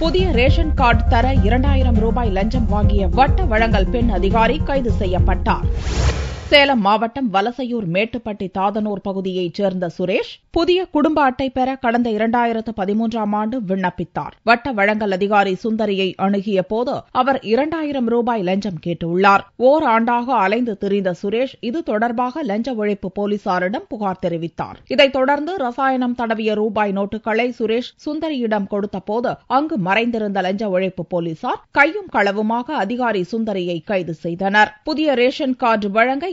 புதிய ration card தர 2,000 ரூபாய் லஞ்சம் வாங்கிய வட்ட வழங்கல் பெண் அதிகாரி கைது செய்யப்பட்டார். சேலம் மாவட்டம் வலசையூர் மேட்டுப்பட்டி தாதனூர் பகுதியைச் சேர்ந்த சுரேஷ் புதிய குடும்ப அட்டை பெற கடந்த 2013 ஆண்டு விண்ணப்பித்தார். வட்ட வழங்கல் அதிகாரி சுந்தரியை அணுகிய போது அவர் 2,000 ரூபாய் லஞ்சம் கேட்டுள்ளார். ஓராண்டாக அலைந்து திரிந்த சுரேஷ் இது தொடர்பாக லஞ்ச ஒழிப்பு போலீசாரிடம் புகார் தெரிவித்தார். இதைத் தொடர்ந்து ரசாயனம் தடவிய ரூபாய் நோட்டுகளை சுரேஷ் சுந்தரியிடம் கொடுத்த போது அங்கு மறைந்திருந்த லஞ்ச ஒழிப்பு போலீசார் கையும் களவுமாக அதிகாரி சுந்தரியை கைது செய்தனர். புதிய ரேஷன் கார்டு வழங்க